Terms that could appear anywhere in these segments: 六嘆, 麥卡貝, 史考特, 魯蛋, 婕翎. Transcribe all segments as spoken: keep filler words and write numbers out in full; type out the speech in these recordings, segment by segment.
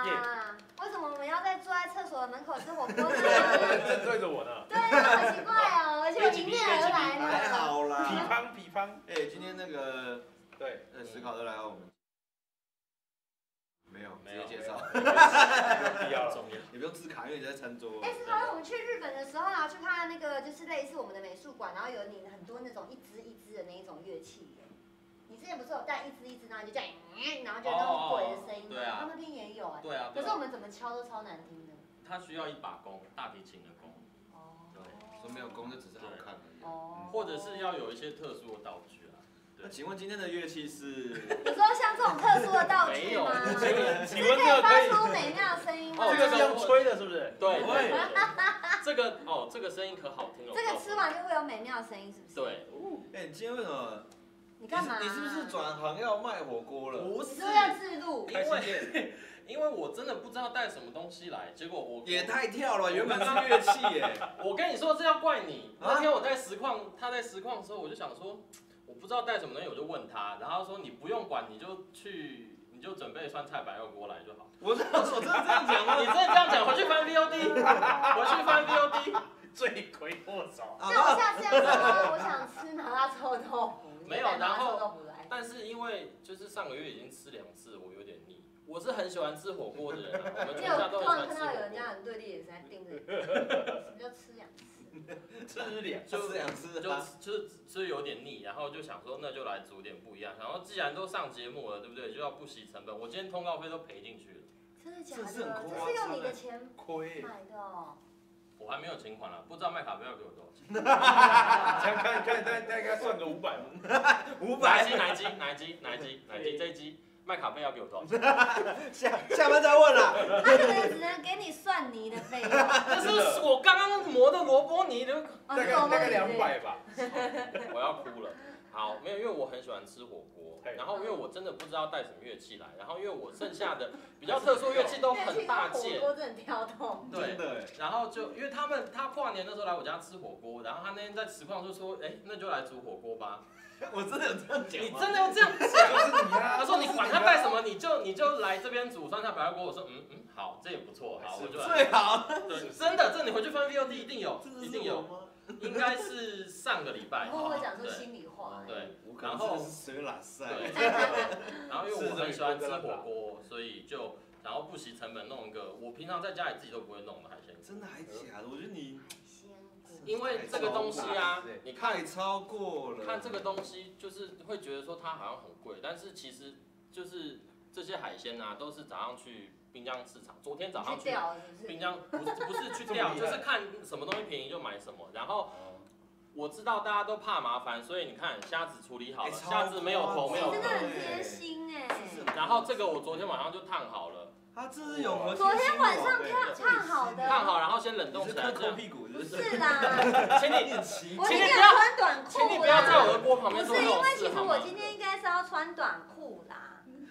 嘛？ Yeah. 为什么我们要在坐在厕所的门口吃火锅呢？正对着我呢。对啊，好奇怪哦，而且我迎面而来呢。还好啦。比方比方，哎、欸，今天那个对，呃，史考特来到我们。 没有，直接介绍，不要了，也不用自卡，因为你在餐桌。哎，是吗？我们去日本的时候，然后去看那个，就是类似我们的美术馆，然后有你很多那种一支一支的那一种乐器。你之前不是有带一支一支，然后就这样，然后就那种鬼的声音，对啊，他们那边也有哎。对啊。可是我们怎么敲都超难听的。它需要一把弓，大提琴的弓。哦。对，说没有弓就只是好看而已。哦。或者是要有一些特殊的道具。 那请问今天的乐器是？你说像这种特殊的道具吗？没有，请问这个可以发出美妙声音吗？哦，这个是用吹的，是不是？对。这个哦，这个声音可好听了。这个吃完就会有美妙声音，是不是？对。哎，你今天为什么？你干嘛？你是不是转行要卖火锅了？不是，要自录。因为因为我真的不知道带什么东西来，结果我也太跳了，原本是乐器耶。我跟你说，这要怪你。那天我在实况，他在实况的时候，我就想说。 我不知道带什么东西，我就问他，然后他说你不用管，你就去，你就准备酸菜白肉锅来就好。我真的我真的这样讲吗？你真的这样讲，回去翻 V O D， 回去翻 V O D， 罪魁祸首。那我下次要说我想吃麻辣臭豆腐，没有，然后，但是因为就是上个月已经吃两次，我有点腻。我是很喜欢吃火锅的人、啊，我们全家都喜欢吃火锅。突然看到有人家很对立眼神在盯着你，什么叫吃两次？ 吃两就吃两次，就就吃有点腻，然后就想说那就来煮点不一样。然后既然都上节目了，对不对？就要不惜成本。我今天通告费都赔进去了，真的假的？这是用你的钱买的哦。我还没有请款了，不知道麦卡贝要给我多少钱。想看看大大概算个五百吗？五百。哪一集？哪一集？哪一集？哪一集？这一集麦卡贝要给我多少钱？下下班再问了。他可能只能给你算泥的费用。这是我刚刚。 磨的萝卜泥都大概大概两百吧，我要哭了。好，没有，因为我很喜欢吃火锅，然后因为我真的不知道带什么乐器来，然后因为我剩下的比较特殊乐器都很大件，火锅真的跳动。对，然后就因为他们他跨年的时候来我家吃火锅，然后他那天在实况就说，哎，那就来煮火锅吧。我真的有这样讲？你真的要这样讲？他说你管他带什么，你就你就来这边煮酸菜白肉锅。我说嗯嗯。 好，这也不错。好，我就最好。对，真的，这你回去翻 V O D 一定有，一定有，应该是上个礼拜。会不会讲出心里话？对，然后谁拉塞？然后因为我很喜欢吃火锅，所以就然后不惜成本弄一个我平常在家里自己都不会弄的海鲜锅。真的还假的？我觉得你海鲜锅，因为这个东西啊，你看超过了，看这个东西就是会觉得说它好像很贵，但是其实就是这些海鲜啊，都是早上去。 滨江市场，昨天早上去滨江，不是不是去钓，就是看什么东西便宜就买什么。然后我知道大家都怕麻烦，所以你看虾子处理好了，虾子没有头没有尾，真的很贴心哎。然后这个我昨天晚上就烫好了，它这是有核心。昨天晚上烫烫好的，烫好然后先冷冻起来。抠屁股不是啦，请你我今天要穿短裤，请你不要在我的锅旁边做肉事好吗？不是因为其实我今天应该是要穿短裤啦。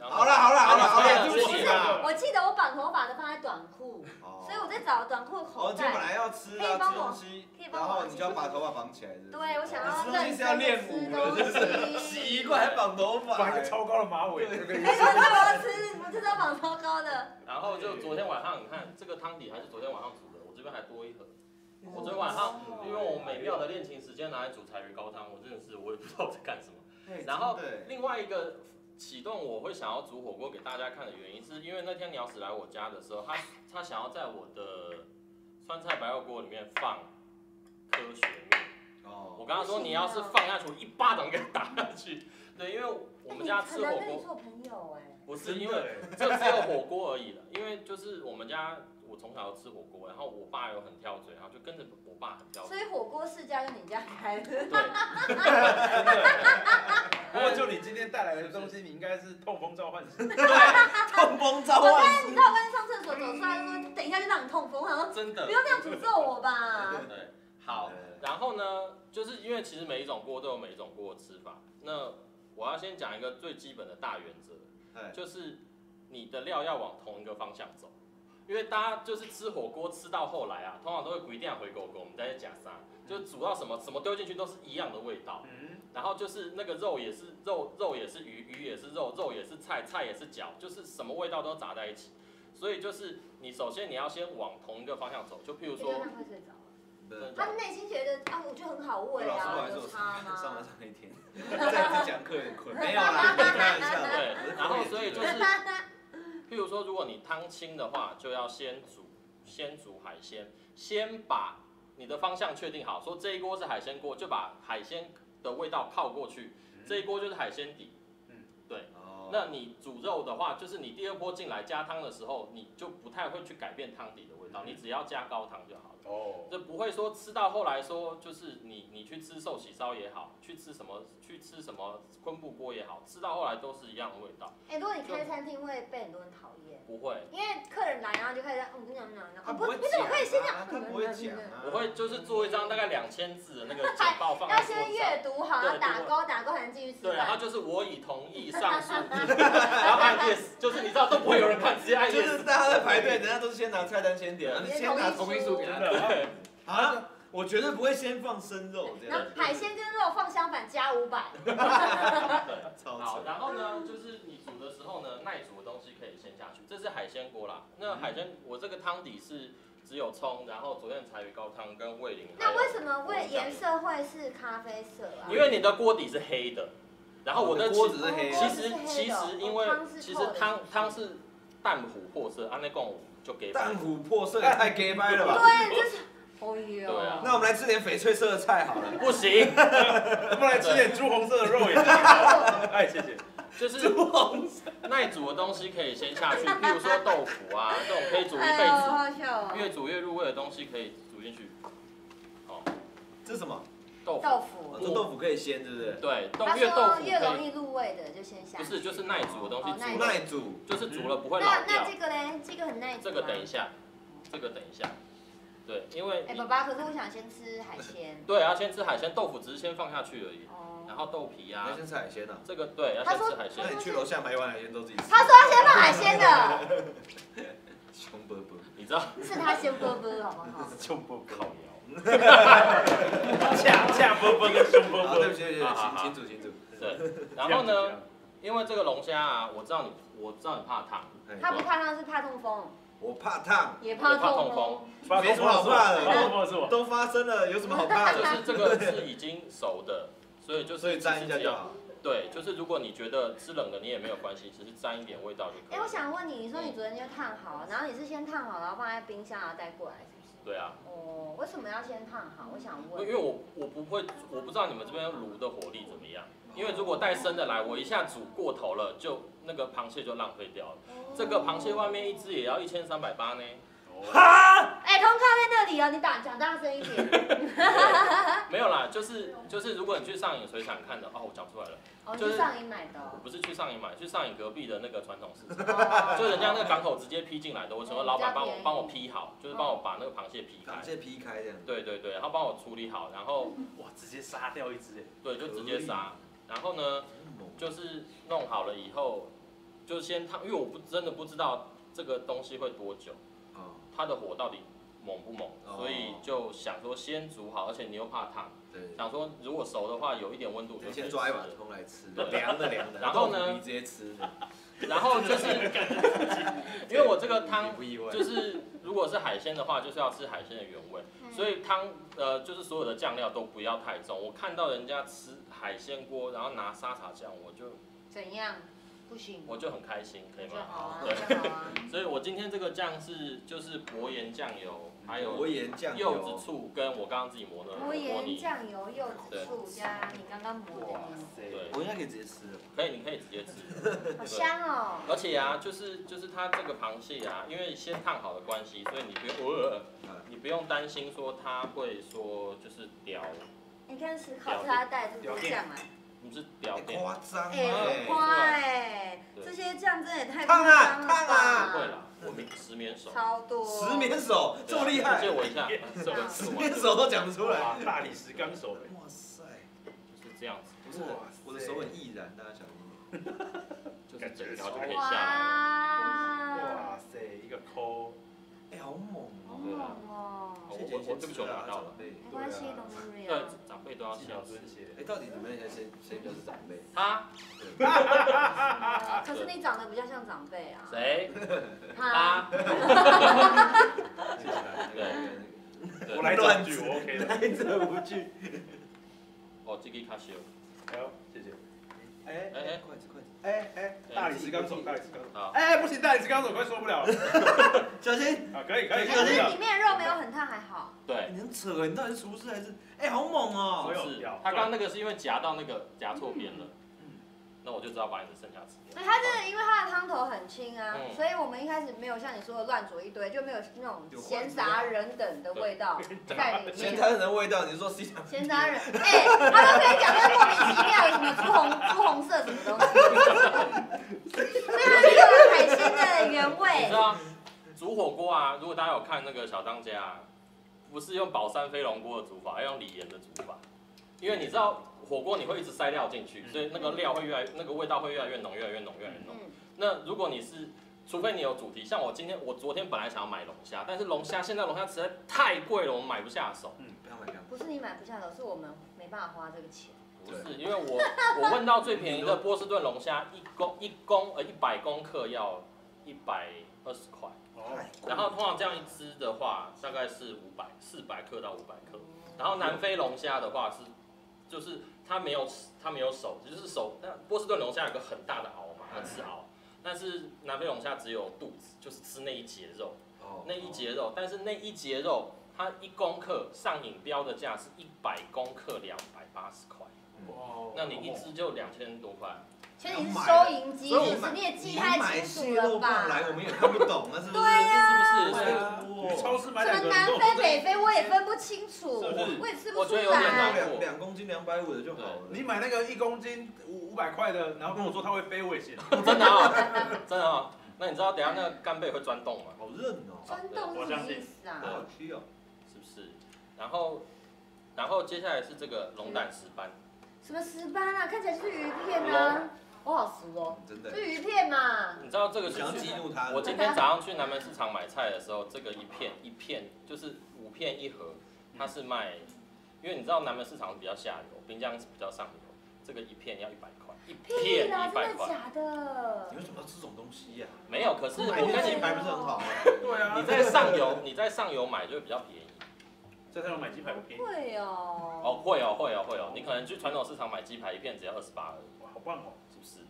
好了好了好了好了，对不起啦。我记得我绑头发都放在短裤，所以我在找短裤口袋。我今天本来要吃啊，吃东西，然后你就要把头发绑起来。对，我想要认真吃东西。习惯还绑头发，绑个超高的马尾。哎，我要吃，我就是要绑超高的。然后就昨天晚上，你看这个汤底还是昨天晚上煮的，我这边还多一盒。 我昨天晚上因为我美妙的练琴时间拿来煮柴鱼高汤，我真的是我也不知道我在干什么。然后另外一个。 启动我会想要煮火锅给大家看的原因，是因为那天鸟屎来我家的时候，他他想要在我的酸菜白肉锅里面放科学面。哦，我跟他说你要是放下去，我一巴掌给他打下去。对，因为我们家吃火锅，做朋友哎，不是因为这只有火锅而已了，因为就是我们家我从小吃火锅，然后我爸有很挑嘴，然后就跟着我爸很挑嘴。所以火锅世家就你家开的。对。 不过就你今天带来的东西，你应该是痛风召唤师。对，痛风召唤师。我刚才上厕所走出来，说等一下就让你痛风，好像真的不要这样诅咒我吧。对对，好。然后呢，就是因为其实每一种锅都有每一种锅的吃法。那我要先讲一个最基本的大原则，就是你的料要往同一个方向走。因为大家就是吃火锅吃到后来啊，通常都会不一定要回狗狗，我们再去假杀，就煮到什么什么丢进去都是一样的味道。嗯。 然后就是那个肉也是肉，肉也是鱼，鱼也是肉，肉也是菜，菜也是饺，就是什么味道都杂在一起。所以就是你首先你要先往同一个方向走，就譬如说，他会睡着了，他内心觉得啊，我就很好喂啊，老师我还说我上完上那天，再讲课有点困，没有啦，开玩笑，对，然后所以就是，譬如说如果你汤清的话，就要先煮，先煮海鲜，先把你的方向确定好，说这一锅是海鲜锅，就把海鲜的味道靠过去，这一锅就是海鲜底，嗯，对。 那你煮肉的话，就是你第二波进来加汤的时候，你就不太会去改变汤底的味道，你只要加高汤就好了。哦，就不会说吃到后来说，就是你你去吃寿喜烧也好，去吃什么去吃什么昆布锅也好，吃到后来都是一样的味道。哎、欸，如果你开餐厅会被很多人讨厌。不会，因为客人来然后就开始嗯嗯嗯嗯，哦不，你怎么可以先讲？他不会讲啊。我会就是做一张大概两千字的那个简报放在桌上。要先阅读好，然后打勾打勾才能继续吃。对，然后就是我已同意上述。然后按 yes， 就是你知道都不会有人看，直接按 yes。就是大家在排队，人家都是先拿菜单先点，你先拿同意书给他。对，啊，我绝对不会先放生肉这样。海鲜跟肉放相反加五百。好，然后呢，就是你煮的时候呢，耐煮的东西可以先下去。这是海鲜锅啦，那海鲜我这个汤底是只有葱，然后昨天柴鱼高汤跟味淋。那为什么味颜色会是咖啡色啊？因为你的锅底是黑的。 然后我的锅子是黑，其实其实因为其实汤汤是淡琥珀色，按那讲就给淡琥珀色也太给掰了吧？对，就是，哦哟。那我们来吃点翡翠色的菜好了。不行，我们来吃点朱红色的肉也行。哎，谢谢。就是朱红色耐煮的东西可以先下去，譬如说豆腐啊这种可以煮一辈子，越煮越入味的东西可以煮进去。哦，这是什么？ 豆腐，做豆腐可以先，对不对？对，越豆腐越容易入味的就先下。不是，就是耐煮的东西，耐煮就是煮了不会老掉。那那这个嘞，这个很耐煮。这个等一下，这个等一下，对，因为哎，爸爸，可是我想先吃海鲜。对，要先吃海鲜，豆腐只是先放下去而已。哦。然后豆皮啊。要先吃海鲜啊。这个对，要先吃海鲜。那你去楼下买一碗海鲜都自己吃。他说他先放海鲜的。穷伯伯，你知道？是他先伯伯，好不好？穷伯伯。 恰恰不不跟凶不不，对不起对不起，请请主请主。对，然后呢，因为这个龙虾啊，我知道你，我知道你怕烫。他不怕烫是怕痛风。我怕烫，也怕痛风，没什么好怕的，都发生了，有什么好怕的？就是这个是已经熟的，所以就是沾一下就好。对，就是如果你觉得吃冷的你也没有关系，只是沾一点味道就可以。哎，我想问你，你说你昨天就烫好，然后你是先烫好，然后放在冰箱然后带过来。 对啊。哦，为什么要先烫好？我想问。因为我我不会，我不知道你们这边炉的火力怎么样。因为如果带生的来，我一下煮过头了，就那个螃蟹就浪费掉了。哦、这个螃蟹外面一只也要一千三百八呢。哈！哎、欸，通告在那里哦，你打讲大声一点。没有啦，就是就是如果你去上影水产看的，哦，我讲出来了。哦，就是上影买的、哦。我不是去上影买，去上影隔壁的那个传统市场，哦、就人家那个港口直接批进来的。我请问老板帮我帮我批好，就是帮我把那个螃蟹批开。螃蟹批开这样。对对对，然后帮我处理好，然后哇，直接杀掉一只。对，就直接杀。然后呢，就是弄好了以后，就先烫，因为我不真的不知道这个东西会多久。 它的火到底猛不猛？所以就想说先煮好，而且你又怕烫，想说如果熟的话有一点温度就先抓一碗葱来吃，凉的凉的。然后呢，直接吃。然后就是，因为我这个汤就是如果是海鲜的话，就是要吃海鲜的原味，所以汤呃就是所有的酱料都不要太重。我看到人家吃海鲜锅，然后拿沙茶酱，我就怎样？ 不行，我就很开心，可以吗？啊、对，啊、所以我今天这个酱是就是薄盐酱油，还有柚子醋，跟我刚刚自己磨的薄盐酱油、柚子醋加你刚刚磨的。对，我应该可以直接吃了。可以，你可以直接吃。好香哦！而且啊，就是就是它这个螃蟹啊，因为先烫好的关系，所以你不用、呃、你不用担心说它会说就是掉。你看，是靠它带这个酱哎。 你是表面夸张哎，夸哎，这些酱真的也太夸张了吧？烫啊，不会啦，我们十面手，超多，十面手这么厉害，借我一下，十面手都讲出来，大理石钢手，哇塞，就是这样子，不是，我的手很易燃，大家想吗？就是整条就可以下来了，哇塞，一个抠，哎，好猛哦，好猛哦，我我对不起，我拿到了。 没关系，都是对，长辈都要孝顺些。哎，到底你们那谁谁比较是长辈？他。可是你长得比较像长辈啊。谁？他。自己较熟。哎呦，谢谢。哎哎哎，筷子筷子。哎哎，大理石钢手，大理石钢手。哎，不行，大理石钢手快受不了了。小心。啊，可以可以。可是里面肉没有很烫，还好。对。你很扯，你到底是厨师还是？哎，好猛哦。是。他刚刚那个是因为夹到那个夹错边了。 那我就知道把你的剩下吃掉。它是因为它的汤头很轻啊，所以我们一开始没有像你说的乱煮一堆，就没有那种闲杂人等的味道在里面。闲杂人的味道，你说是？闲杂人，哎，他都可以讲那莫名其妙，什么朱红、朱红色什么东西，所以它是有海鲜的原味。你知道，煮火锅啊，如果大家有看那个小当家，不是用宝山飞龙锅的煮法，要用李岩的煮法，因为你知道。 火锅你会一直塞料进去，所以那个料会越来那个味道会越来越浓，越来越浓，越来越浓。嗯、那如果你是，除非你有主题，像我今天我昨天本来想要买龙虾，但是龙虾现在龙虾实在太贵了，我们买不下手。嗯，不要买不是你买不下手，是我们没办法花这个钱。不是，因为我我问到最便宜的波士顿龙虾一公一公呃一百公克要一百二十块，哦、然后通常这样一只的话大概是五百四百克到五百克，然后南非龙虾的话是。 就是它没有它没有手，就是手。那波士顿龙虾有个很大的螯嘛，它吃螯。但是南非龙虾只有肚子，就是吃那一节肉，哦、那一节肉。哦、但是那一节肉，它一公克上引标的价是一百公克两百八十块。哦、那你一只就两千多块。其实你是收银机，所以你也记太清楚了吧？来，我们也看不懂，那是不是？对呀，是不是？超市买两个，什么南非、北非，我也分不清楚，我也吃不出来。两公斤两百五的就好了。你买那个一公斤五五百块的，然后跟我说它会飞，我也信。真的啊，真的啊。那你知道等下那个干贝会钻洞吗？好韧哦。钻洞是什么意思啊？好吃哦，是不是？然后，然后接下来是这个龙胆石斑。什么石斑啊？看起来就是鱼片啊。 我好熟哦，真的，是鱼片嘛。你知道这个是激怒他。我今天早上去南门市场买菜的时候，这个一片一片就是五片一盒，它是卖，因为你知道南门市场比较下游，滨江是比较上游，这个一片要一百块，一片一百块。真的假的？你为什么要吃这种东西呀？没有，可是我跟你买不是很好吗？对啊。你在上游，你在上游买就会比较便宜。 在上面买鸡排不便宜。会哦。哦，会哦，会哦，会哦。你可能去传统市场买鸡排一片只要二十八而已。哇，好棒哦，是不是？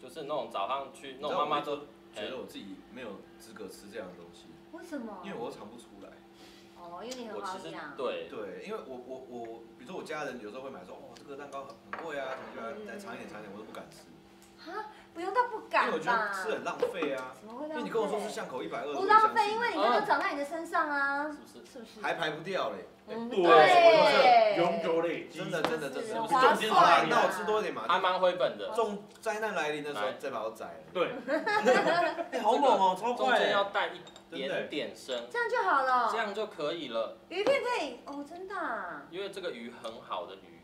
就是那种早上去，那种妈妈都觉得我自己没有资格吃这样的东西。为什么？因为我尝不出来。哦，因为你很好讲。对对，因为我我我，比如说我家人有时候会买说，哦，这个蛋糕很贵啊，什么就来尝一点尝一点，我都不敢吃。啊，不用到不敢。因为我觉得吃很浪费啊。怎么会浪费？因为你跟我说是巷口一百二。不浪费，因为你那个长在你的身上啊。 是不是还排不掉嘞？对，永久嘞，真的真的真的，划算。那我吃多一点嘛，还蛮回本的。重灾难来临的时候再把我宰了。对，哎，好猛哦，超快。中间要带一点点生，这样就好了，这样就可以了。鱼片配哦，真的。因为这个鱼很好的鱼，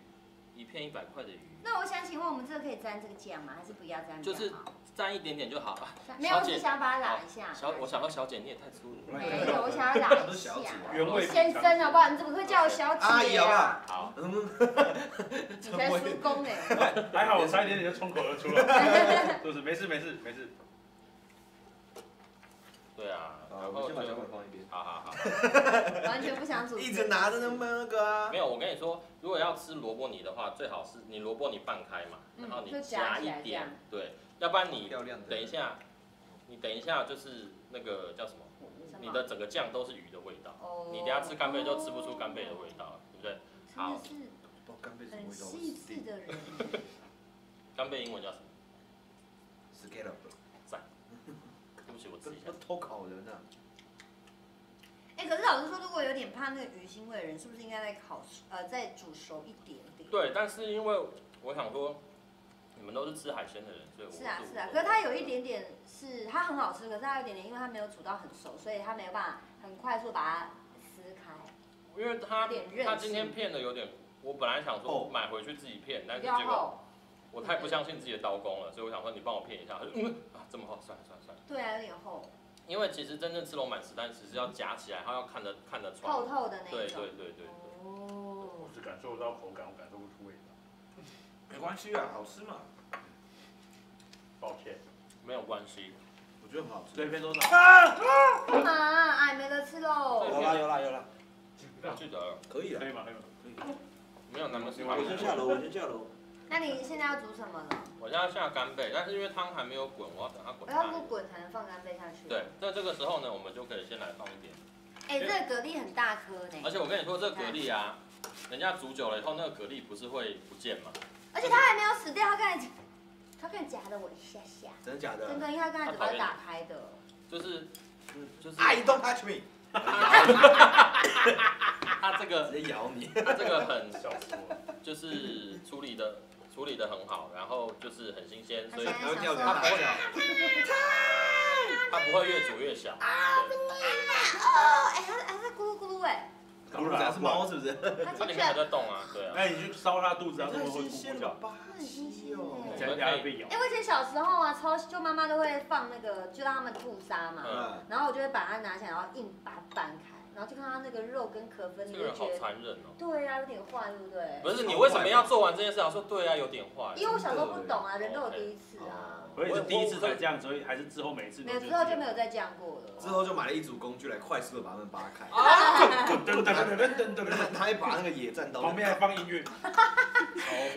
一片一百块的鱼。那我想请问，我们这个可以沾这个酱吗？还是不要沾？就是沾一点点就好了。没有，我只想把它染一下。小，我想到小姐你也太粗鲁了。没有，我想要染一下。 先生好不好？你怎么会叫我小姐啊？好，你才叔公哎！还好我差一点点就冲口而出了，就是没事没事没事。对啊，然后先把小碗放一边。好好好。完全不想煮。一直拿着那那个啊。没有，我跟你说，如果要吃萝卜泥的话，最好是你萝卜泥半开嘛，然后你夹一点，对，要不然你等一下，你等一下就是那个叫什么？ 你的整个酱都是鱼的味道，你等下吃干贝就吃不出干贝的味道了，对不对？好，很细致的人。干贝英文叫什么 ？Scallop。在。对不起，我自己。偷烤人啊！哎，可是老师说，如果有点怕那个鱼腥味的人，是不是应该再烤呃再煮熟一点点？对，但是因为我想说。 你们都是吃海鲜的人，所以我是啊是啊，可是它有一点点是它很好吃，可是它有一点点，因为它没有煮到很熟，所以它没有办法很快速把它撕开。因为它它今天片的有点，我本来想说买回去自己片，但是结果我太不相信自己的刀工了，所以我想说你帮我片一下，他就嗯啊这么厚，算了算了算了。对啊，有点厚。因为其实真正吃龙板石斑，其实要夹起来，它要看得看得穿，透透的那种。对对对对。哦。我只感受到口感，我感受不出味道。 没关系啊，好吃嘛。抱歉，没有关系，我觉得很好吃。这边多少？啊干嘛？哎，没得吃喽。有啦有啦有啦，记得可以了，可以吗？可以。没有那么喜欢。我先下楼，我先下楼。那你现在要煮什么了？我现在下干贝，但是因为汤还没有滚，我要等它滚。我要不滚才能放干贝下去。对，在这个时候呢，我们就可以先来放一点。哎、欸，这个蛤蜊很大颗呢。而且我跟你说，这个蛤蜊啊，人家煮久了以后，那个蛤蜊不是会不见吗？而且它还没有死掉，它刚才它刚才夹了我一下下。真的假的？真的，因为它刚才嘴巴打开的。就是，就是。I don't touch me。 他这个直接咬你，他这个很小，就是处理的处理的很好，然后就是很新鲜，所以它不会它不会越煮越小。啊，不腻啊！哦，哎，它它在咕噜咕噜哎，咕噜是猫是不是？它里面还在动啊，对啊。那你去烧它肚子，它怎么会咕咕叫？很新鲜哦，人家被咬。哎，我以前小时候啊，超就妈妈都会放那个，就让他们吐沙嘛，然后我就会把它拿起来，然后硬把它掰开。 然后就看到那个肉跟壳分离，这个人好残忍哦。对啊，有点坏，对不对？不是你为什么要做完这件事？我说对啊，有点坏。因为我小时候不懂啊，人都有第一次啊。我也是第一次才这样，所以还是之后每次。没有之后就没有再这样过了。之后就买了一组工具来快速的把它们扒开。啊！噔噔噔噔噔噔，拿一把那个野战刀。旁边还放音乐。你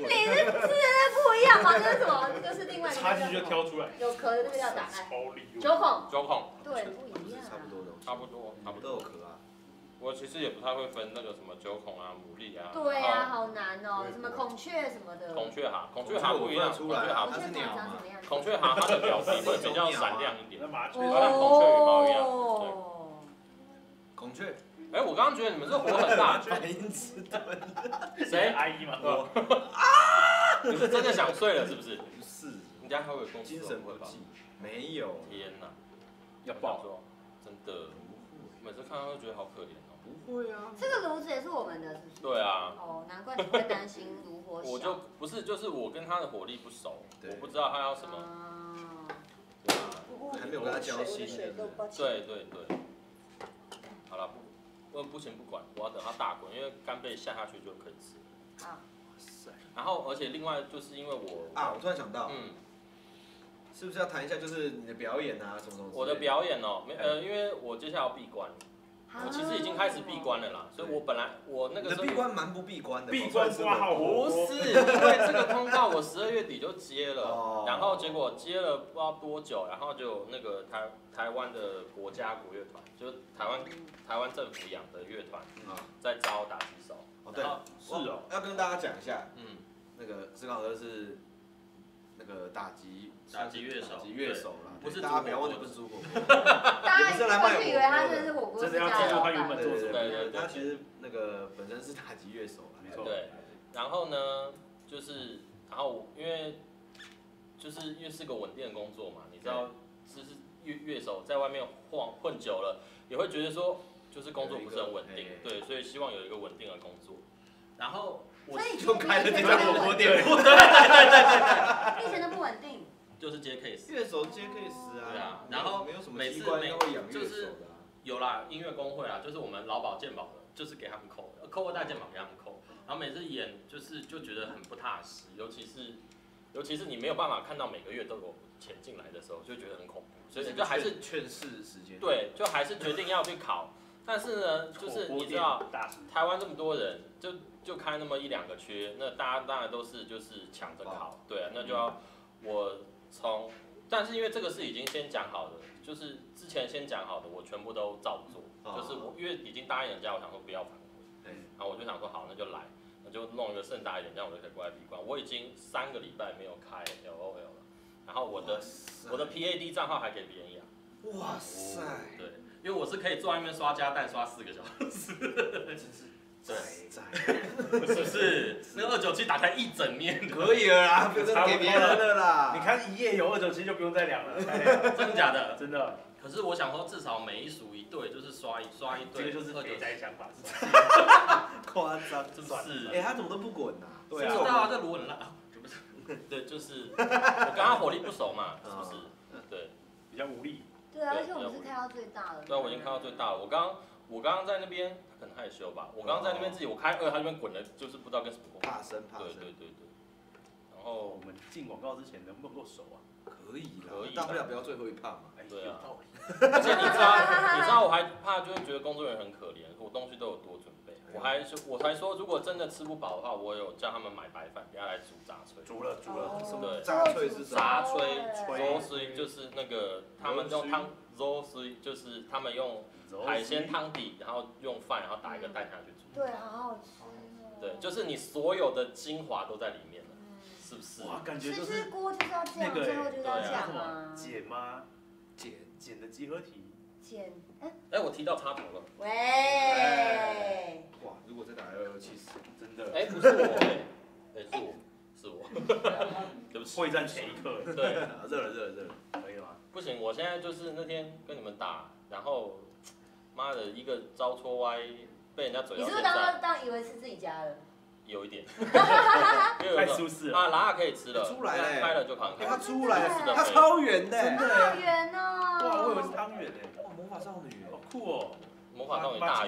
是是不一样吗？这是什么？这是另外一个。插进去就挑出来。有壳的那个要打开。超厉害。九孔。九孔。对，不一样。差不多的。差不多，差不多有壳啊。 我其实也不太会分那个什么九孔啊、牡蛎啊。对啊，好难哦，什么孔雀什么的。孔雀蛤，孔雀蛤不一样，孔雀蛤它是鸟嘛。孔雀蛤它的表皮会比较闪亮一点，它像孔雀羽毛一样。对。孔雀。哎，我刚刚觉得你们这火很大。谁？阿姨嘛。啊！你是真的想睡了是不是？不是，人家还会有精神不济。没有。天哪！要爆了，真的。 每次看到都觉得好可怜哦。不会啊，这个炉子也是我们的，是不是？对啊。哦，难怪你会担心炉火小。我就不是，就是我跟他的火力不熟，我不知道他要什么。啊。对啊。还没有跟他交心。对对对。好了，不，不行不管，我要等它大滚，因为干贝下下去就可以吃。啊。哇塞。然后，而且另外就是因为我啊，我突然想到，嗯。 是不是要谈一下，就是你的表演啊，什么什么？我的表演哦，没呃，因为我接下来要闭关，我其实已经开始闭关了啦，所以我本来我那个时候闭关蛮不闭关的，闭关哇好不是，因为这个通告我十二月底就接了，然后结果接了不知道多久，然后就那个台台湾的国家国乐团，就是台湾台湾政府养的乐团，在招打击手。哦对，是哦，要跟大家讲一下，嗯，那个志刚哥是。 那个打击打击乐手，打击乐手啦，不是大家不要忘记不是煮火锅，大家过去以为他真的是火锅，真的要记住他原本做什么。对对对，他其实那个本身是打击乐手啦，没错。对，然后呢，就是然后因为就是因为是个稳定的工作嘛，你知道，就是乐乐手在外面晃混久了，也会觉得说就是工作不是很稳定，对，所以希望有一个稳定的工作，然后。 我就开了这家火锅店，对对对对对，以前都不稳定，就是接 case， 乐手接 case 啊，对啊，然后每次每就是有啦，音乐工会啦，就是我们劳保健保的，就是给他们扣，扣二代健保给他们扣，然后每次演就是就觉得很不踏实，尤其是尤其是你没有办法看到每个月都有钱进来的时候，就觉得很恐怖，所以就还是劝世时间，对，就还是决定要去考。 但是呢，就是你知道，台湾这么多人，就就开那么一两个缺，那大家当然都是就是抢着考，对啊，那就要我从，但是因为这个是已经先讲好的，就是之前先讲好的，我全部都照做，就是我因为已经答应人家，我想说不要反悔，然后我就想说好，那就来，那就弄一个盛大一点，这样我就可以过来闭关。我已经三个礼拜没有开 L O L 了，然后我的我的 P A D 账号还给别人养，哇塞，对。 因为我是可以坐在那边刷加蛋刷四个小时，真是对，是不是？那二九七打开一整面，可以了啦，不用给别人了啦。你看一夜有二九七就不用再量了，真的假的？真的。可是我想说，至少每一数一对，就是刷一刷一对，这个就是肥宅想法，夸张，真是。哎，他怎么都不滚啊？对啊，知道啊，这炉很烂啊，对，就是我跟他火力不熟嘛，是不是？对，比较无力。 对啊，而且我们是开到最大了。对，我已经开到最大了。我刚我刚刚在那边，他可能害羞吧。我刚刚在那边自己，我开二，他那边滚了，就是不知道跟什么滚。怕生，怕生。对对对对。然后我们进广告之前能不能够熟啊？可以啦，可以。大不了不要最后一趴嘛。对啊。而且你知道，你知道我还怕，就会觉得工作人员很可怜。我东西都有多准备，我才我才说，如果真的吃不饱的话，我有叫他们买白饭，给他来煮杂炊。煮了煮了，什么杂炊是什么？杂炊肉丝就是那个他们用汤肉丝，就是他们用海鲜汤底，然后用饭，然后打一个蛋下去煮。对，好好吃哦。对，就是你所有的精华都在里面了，是不是？哇，感觉就是吃锅就是要这样，最后就是要这样啊。解吗？解解的集合体。 哎，我提到插头了。喂！哇，如果再打一二七四，真的。哎，不是我，哎，是我，是我。对不起。会战前一刻。对，热了，热了，热了，可以吗？不行，我现在就是那天跟你们打，然后，妈的，一个招戳歪，被人家嘴。你是不是当当以为是自己家的？有一点。太舒适了。啊，拉可以吃了。出来了，开了就扛开。他出来了，他超远的，真的。好远哦！哇，我以为是汤圆呢。 魔法少女，好酷哦！魔法少女大圆，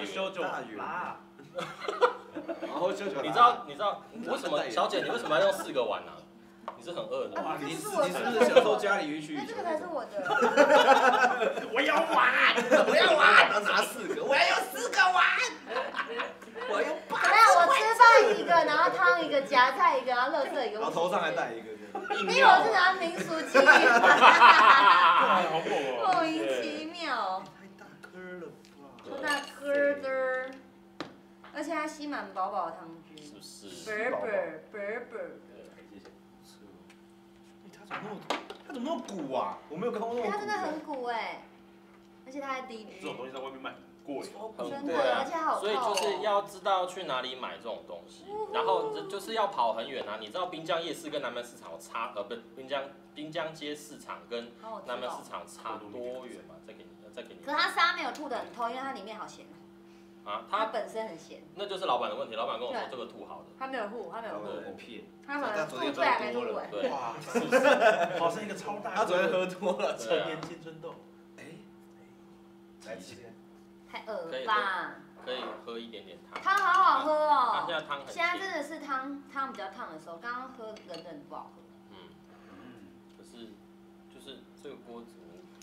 大圆，然后修修，你知道你知道为什么？小姐，你为什么要用四个碗呢？你是很饿的，你是你是不是享受家里允许？那这个才是我的。我要碗，我要碗，要拿四个，我要用四个碗，我用八。没有，我吃饭一个，然后汤一个，夹菜一个，然后垃圾一个，然后头上还戴一个。因为我是拿民俗记忆。好猛哦！莫名其妙。 那疙瘩，而且它吸满饱饱汤汁，是不是？本本本本。谢谢。是。哎，它怎么那么，它怎么那么鼓啊？我没有看过那么。它真的很鼓哎，而且它还低。这种东西在外面卖贵，真的，而且好。所以就是要知道去哪里买这种东西，然后就是要跑很远啊！你知道滨江夜市跟南门市场差呃不，滨江滨江街市场跟南门市场差多远嘛？再给你。 可它沙没有吐的很透，因为它里面好咸啊。它本身很咸。那就是老板的问题，老板跟我说这个吐好的。他没有吐，他没有吐。我骗。他可能吐出来没吐完。对。哇，是不是？好像一个超大。他昨天喝多了，成年青春痘。哎。来几天。太恶了吧。可以喝一点点汤。汤好好喝哦。现在汤很。现在真的是汤汤比较烫的时候，刚刚喝冷冷不好喝。嗯。可是，就是这个锅子。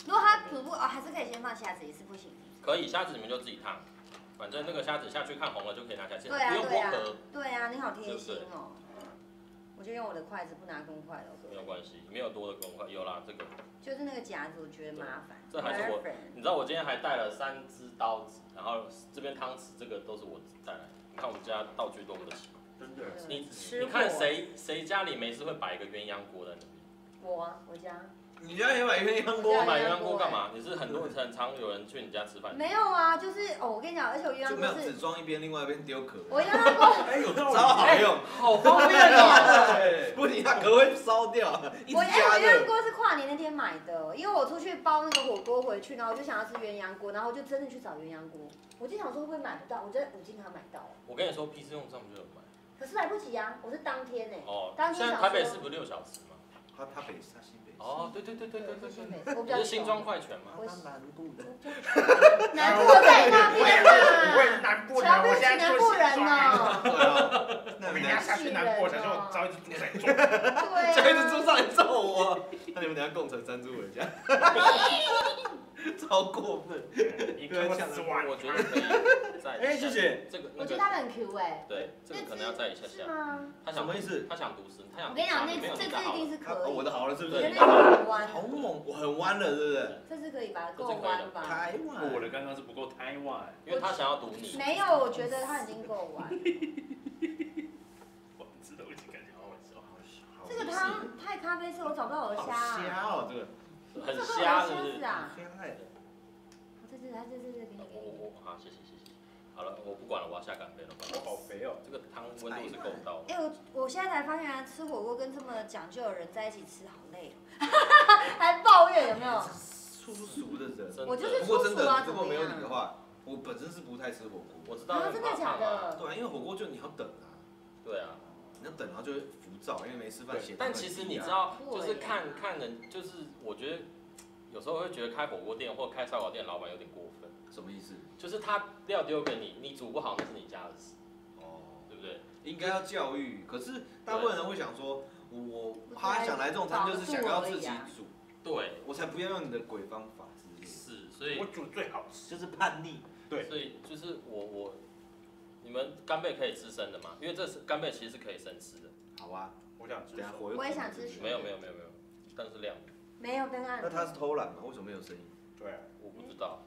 如果它煮不哦，还是可以先放虾子，也是不行。可以，虾子你们就自己烫，反正那个虾子下去看红了就可以拿起来，不用剥壳。对啊，你好贴心哦。我就用我的筷子，不拿公筷了。没有关系，没有多的公筷，有啦这个。就是那个夹子，我觉得麻烦。这还是我，你知道我今天还带了三只刀子，然后这边汤匙这个都是我带来的。你看我们家道具多不得起。真的。你你看谁谁家里没事会摆一个鸳鸯锅在那边？我啊，我家。 你家也买鸳鸯锅？买鸳鸯锅干嘛？你是很多很常有人去你家吃饭？没有啊，就是哦，我跟你讲，而且我鸳鸯锅是只装一边，另外一边丢壳。我鸳鸯锅哎，有道理，超好用，好方便哦。不然它壳会烧掉。我哎，鸳鸯锅是跨年那天买的，因为我出去包那个火锅回去，然后我就想要吃鸳鸯锅，然后我就真的去找鸳鸯锅，我就想说会不会买不到，我就在五金行买到了。我跟你说，P C用上就有买。可是来不及啊，我是当天哎。哦，现在台北市不六小时吗？他他北他新。 哦，对对对对对对对，你是新庄快拳吗？南部的，南部在那边啊，我也是南部人，我现在住新庄。我明天下去南部，想说招一只猪来揍，招一只猪上来揍我，那你们等下共存三猪回家，超过分。一个像猪啊，我觉得可以再。哎，谢谢。这个我觉得他很 Q 哎。对，这个可能要再一下下。他想什么意思？他想独身，他想。我跟你讲，那这只一定是可以。我的好了，是不是？ 好猛，我很弯了，是不是？这是可以吧？够弯吧？台湾，我的刚刚是不够台湾，因为他想要赌你。没有，我觉得他已经够弯。我知道，我已经感觉好好笑，好笑。这个汤太咖啡色，我找不到我的虾。虾哦，这个很虾是不是？啊，太的。我这是，他这是这个。我我好，谢谢谢谢。好了，我不管了，我要下岗杯了。好肥哦，这个汤温度是够高。哎，我我现在才发现，吃火锅跟这么讲究的人在一起吃，好累哦。 还抱怨有没有？粗俗的人，我就是粗俗啊！如果没有你的话，我本身是不太吃火锅。我知道，真的假的？对啊，因为火锅就你要等啊。对啊，你要等，然后就会浮躁，因为没吃饭。但其实你知道，就是看看人，就是我觉得有时候会觉得开火锅店或开烧烤店老板有点过分。什么意思？就是他料丢给你，你煮不好那是你家的事。哦，对不对？应该要教育，可是大部分人会想说。 我他想来这种餐就是想要自己煮，对我才不要用你的鬼方法之类。是，所以我煮最好吃，就是叛逆。对，所以就是我我，你们干贝可以吃生的吗？因为这是干贝，其实是可以生吃的。好啊，我想吃。等下火又。我也想吃。没有没有没有没有，但是亮的。没有刚刚。那他是偷懒吗？为什么没有声音？对啊，我不知道。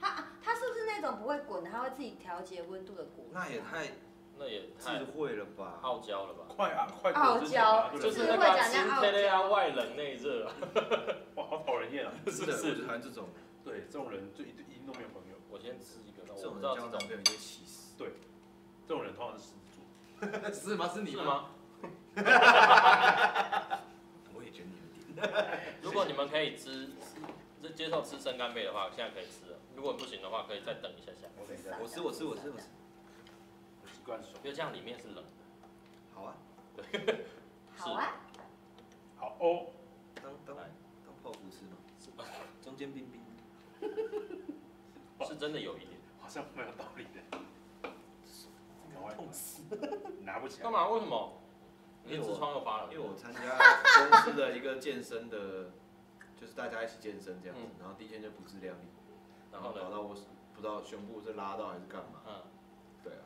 他他是不是那种不会滚，他会自己调节温度的果？那也太。 那也太智慧了吧，傲娇了吧？快啊，快！傲娇就是那个心太累啊，外冷内热啊，哇，好讨人厌啊！是的，我就谈这种，对，这种人就一一定都没有朋友。我先吃一个，这种人交男朋友就气死。对，这种人通常是狮子座。是吗？是你吗？我也觉得你有点。如果你们可以吃，接受吃生干贝的话，现在可以吃了。如果不行的话，可以再等一下下。我等一下，我吃，我吃，我吃，我吃。 因为这样里面是冷的。好啊，对，好啊，好哦。当当当泡芙吃吗？是吧？中间冰冰。是真的有一点，好像蛮有道理的。痛死！拿不起来。干嘛？为什么？因为痔疮又发了。因为我参加公司的一个健身的，就是大家一起健身这样子，然后第一天就不自量力，然后搞到我不知道胸部是拉到还是干嘛。嗯，对啊。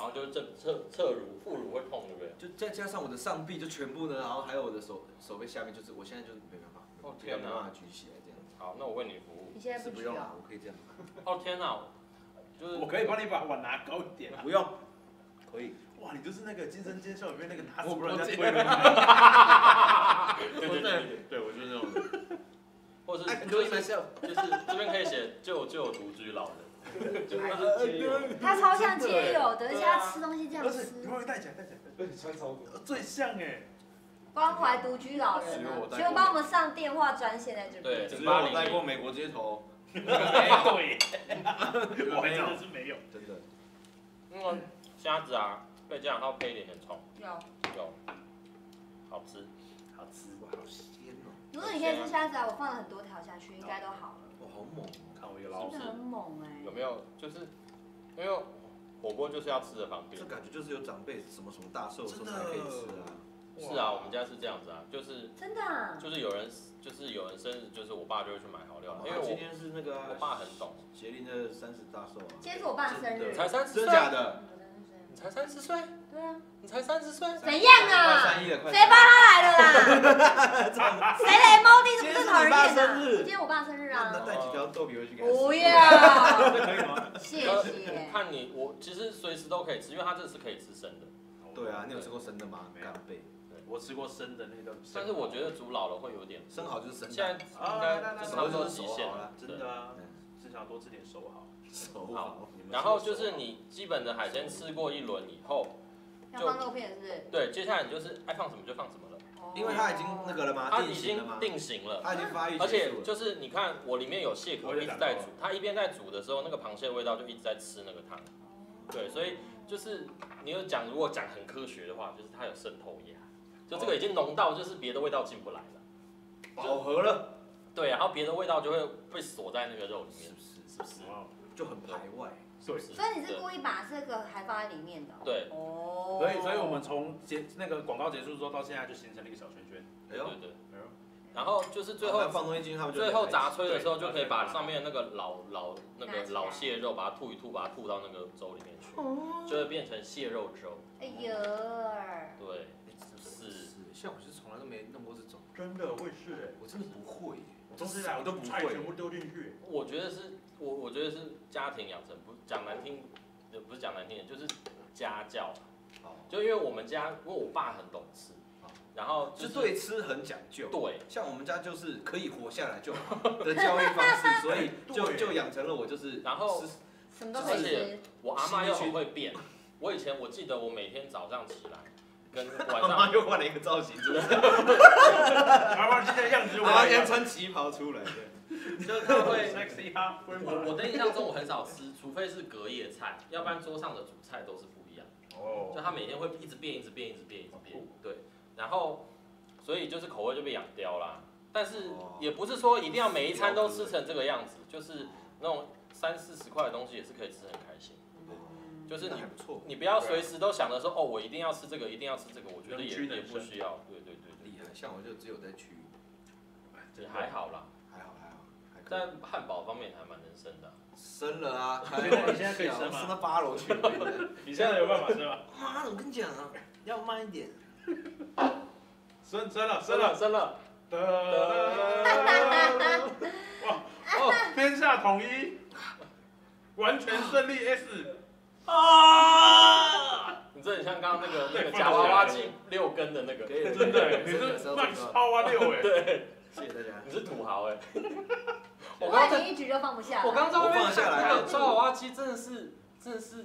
然后就是这侧侧乳、副乳会痛，对不对？就再加上我的上臂就全部呢，然后还有我的手手背下面，就是我现在就是没办法，哦天哪，没办法举起来这样。好，那我为你服务。你现在不需要，我可以这样。哦天哪，就是我可以帮你把碗拿高一点。不用，可以。哇，你就是那个《健身尖笑》里面那个拿手让人家推的。对对对对，我就是那种。或是就是这边可以写“救救独居老人”。 他超像街友，等一下吃东西这样吃。你帮我带起来，带起来，而且穿超多，最像哎。关怀独居老人，只有帮我们上电话专线在这边。对，只有我待过美国街头。没有，我真的是没有，真的。那个虾子啊，被这样，然后配一点点葱。有有，好吃，好吃，哇，好鲜哦。如果你可以吃虾子啊，我放了很多条下去，应该都好了。哇，好猛。 真的很猛哎！有没有？就是因为火锅就是要吃的方便，这感觉就是有长辈什么什么大寿的时候才可以吃啊。是啊，我们家是这样子啊，就是真的，就是有人就是有人生日，就是我爸就会去买好料，因为我今天是那个我爸很懂，杰林的三十大寿啊。今天是我爸生日，才三十，真假的？你才三十岁？对啊，你才三十岁，怎样啊？谁帮他来的啦？谁来猫弟？这不是讨人厌啊！今天我爸生日啊。 豆皮回去给他吃。不要，这可以吗？谢谢。看你我其实随时都可以吃，因为它这是可以吃生的。对啊，你有吃过生的吗？干贝。我吃过生的那个。但是我觉得煮老了会有点。生蚝就是生。现在应该差不多极限了，真的啊。至少多吃点熟蚝。熟蚝。然后就是你基本的海鲜吃过一轮以后，要放肉片是不是？对，接下来你就是爱放什么就放什么。 因为它已经那个了嘛，它已经定型了，它已经发育，而且就是你看，我里面有蟹壳一直在煮，它一边在煮的时候，那个螃蟹味道就一直在吃那个汤。对，所以就是你有讲，如果讲很科学的话，就是它有渗透压，就这个已经浓到就是别的味道进不来了，饱和了。对，然后别的味道就会被锁在那个肉里面，是不是？是不是？就很排外。 所以你是故意把这个还放在里面的、哦？对，哦。所以，所以我们从结那个广告结束之后到现在就形成了一个小圈圈。对对对。然后就是最后放东西进去，他们最后炸炊的时候就可以把上面那个老老那个老蟹肉把它吐一吐，把它吐到那个粥里面去，哦、就会变成蟹肉粥。哎呦。对，是是。像我是从来都没弄过这种。真的会是？我真的不会耶。我都是我都不会，全部丢进去。我觉得是。 我我觉得是家庭养成，不讲难听，也不是讲难听的，就是家教。就因为我们家，因为我爸很懂吃，然后就对吃很讲究。对，像我们家就是可以活下来就好的教育方式，所以就就养成了我就是。然后，而且我阿嬤又很会变。我以前我记得我每天早上起来，跟晚上阿嬤又换了一个造型，是不是？阿嬤现在样子，阿嬤现在穿旗袍出来。 就是他会，我我的印象中我很少吃，除非是隔夜菜，要不然桌上的主菜都是不一样。哦。就他每天会一直变，一直变，一直变，一直变。对。然后，所以就是口味就被养刁啦。但是也不是说一定要每一餐都吃成这个样子，就是那种三四十块的东西也是可以吃很开心。就是你你不要随时都想着说哦，我一定要吃这个，一定要吃这个，我觉得也也不需要。对对对。厉害，像我就只有在区域，也还好啦。但汉堡方面还蛮能升的。升了啊！你现在可以升吗？升到八楼去。你现在有办法升吗？妈的，我跟你讲啊，要慢一点。升升了，升了，升了。哒哒。哇哦，天下统一，完全胜利 S。啊！你这很像刚刚那个那个夹娃娃机六根的那个，真的，你是慢超啊六哎。对。 谢谢大家。你是土豪哎！我刚刚一局就放不下。我刚在外面看那个抓娃娃机，真的是，真的是，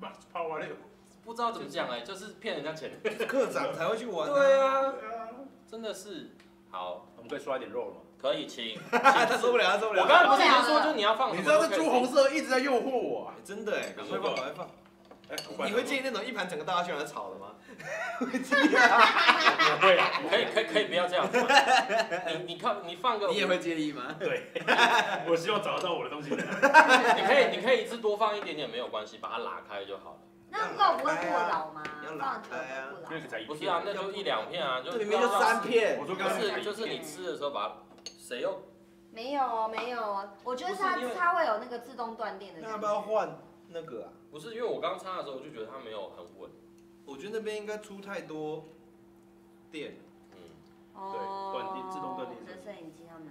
不知道怎么讲哎，就是骗人家钱。课长才会去玩。对啊，真的是。好，我们可以刷一点肉了吗？可以，请。他受不了，他受不了。我刚刚不是说，就你要放。你知道这朱红色一直在诱惑我，真的哎，赶快放，赶快放。 你会介意那种一盘整个大家去拿炒的吗？会介意啊！不会啊，可以可以可以不要这样。你你看你放个，你也会介意吗？对，我希望找得到我的东西。你可以你可以一次多放一点点没有关系，把它拉开就好了。那肉不会过老吗？要拉开啊！不是啊，那就一两片啊，就里面就三片。我说刚刚是就是你吃的时候把谁又没有哦没有哦，我觉得它它会有那个自动断电的。那要不要换那个啊？ 不是，因为我刚插的时候，我就觉得它没有很稳。我觉得那边应该出太多电，嗯，对，断电自动断电。这摄影机他们，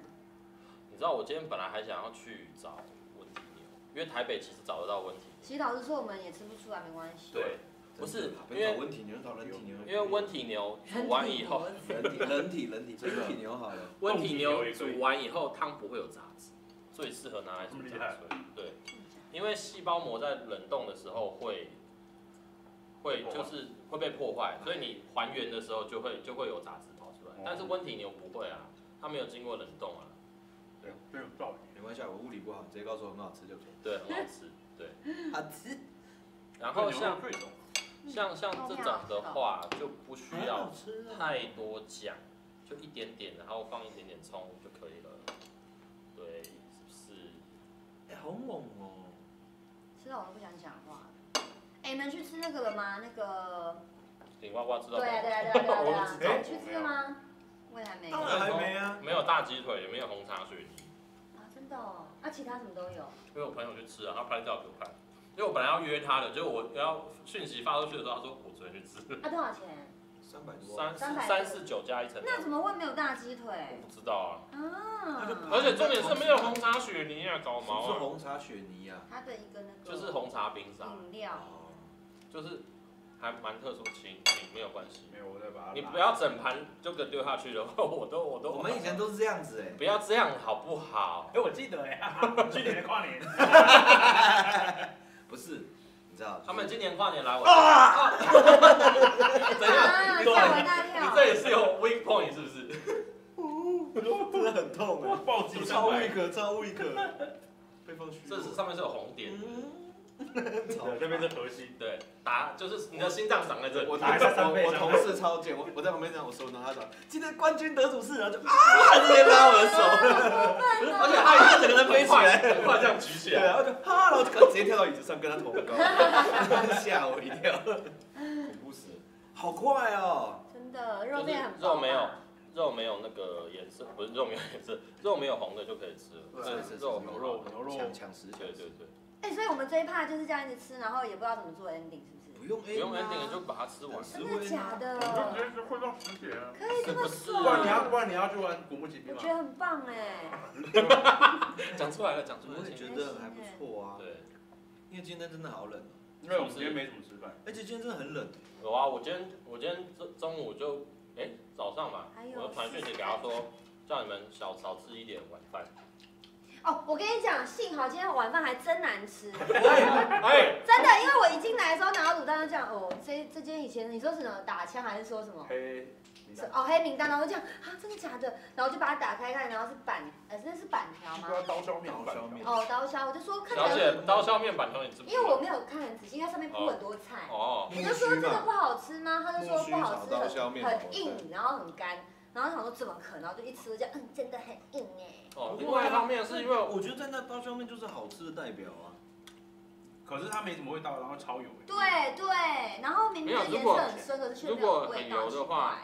你知道我今天本来还想要去找温体牛，因为台北其实找得到温体牛。其实老实说，我们也吃不出来，没关系。对，不是因为温体牛，找人体牛，因为温体牛煮完以后，人体人体人体人体牛好了，温体牛煮完以后汤不会有杂质，最适合拿来煮杂碎，对。 因为细胞膜在冷冻的时候会，会就是会被破坏，所以你还原的时候就会就会有杂质跑出来。但是温体牛不会啊，它没有经过冷冻啊。对，这种道理。没关系，我物理不好，直接告诉我很好吃就可以。对，很好吃，对。好吃。然后像像像这种的话就不需要太多酱，就一点点，然后放一点点葱就可以了。对，是不是？哎，好猛哦！ 吃到我都不想讲话了。哎，你们去吃那个了吗？那个顶呱呱知道对啊对啊对啊对啊！你去吃了吗？我也还没。当然还没啊。没有大鸡腿，也没有红茶水鸡。啊，真的哦。那其他什么都有。因为我朋友去吃啊，他拍照给我看。因为我本来要约他的，结果我要讯息发出去的时候，他说我昨天去吃。啊，多少钱？三百多。三三四九加一层。那怎么会没有大鸡腿？我不知道啊。啊。 而且重点是没有红茶雪泥啊，搞毛啊！是红茶雪泥啊，它的一个那个就是红茶冰沙饮料，就是还蛮特殊，情景没有关系。没有，我再把它。你不要整盘就给丢下去的话，我都我都。我们以前都是这样子哎，不要这样好不好？哎，我记得哎，去年的跨年。不是，你知道？他们今年跨年来我。啊！怎样？吓我一大跳！你这也是有 weak point 是不是？ 真的很痛哎，暴击超一个，超一个，被风虚。这是上面是有红点，那边是核心，对，打就是你的心脏长在这。我打一下三倍。我同事超贱，我我在旁边讲，我手拿他手，今天冠军得主是，然后就啊，直接拉我的手，而且他他整个人飞起来，很快这样举起来，然后就哈，然后就直接跳到椅子上，跟他同高，吓我一跳，恐怖死，好快哦，真的肉面很肉没有。 肉没有那个颜色，不是肉没有颜色，肉没有红的就可以吃了。对，是肉牛肉牛肉抢食，对对对。哎，所以我们最怕就是这样一直吃，然后也不知道怎么做 ending， 是不是？不用 ending， 不用 ending 就把它吃完。真的假的？你就直接吃混到十点。可以这么爽。不然你要不然你要去玩古墓奇兵吗？我觉得很棒哎。讲出来了，讲出来了，我也觉得还不错啊。对，因为今天真的好冷。因为我们今天没怎么吃饭，而且今天真的很冷。有啊，我今天我今天中午就。 哎、欸，早上吧，我传讯息给他说，叫你们少少吃一点晚饭。哦，我跟你讲，幸好今天晚饭还真难吃。哎，真的，因为我一进来的时候拿到卤蛋就这样，哦，这这间以前你说什么打枪还是说什么？黑名单。哦，黑名单，然后我就讲啊，真的假的？然后就把它打开看，然后是板，呃，那是板条吗？刀削面，刀削面。哦，刀削，我就说看起来。小姐，刀削面板条你吃不？因为我没有看很仔细，因为上面铺很多菜。哦。我就说这个不好吃吗？他就说不好吃，很很硬，然后很干。 然后想说怎么可能，然后就一吃就嗯，真的很硬哎。哦，另外一方面是因为我觉得在那刀削面就是好吃的代表啊。可是它没什么味道，然后超油哎。对对，然后明明颜色很深，可是却没有味道。如果很油的话，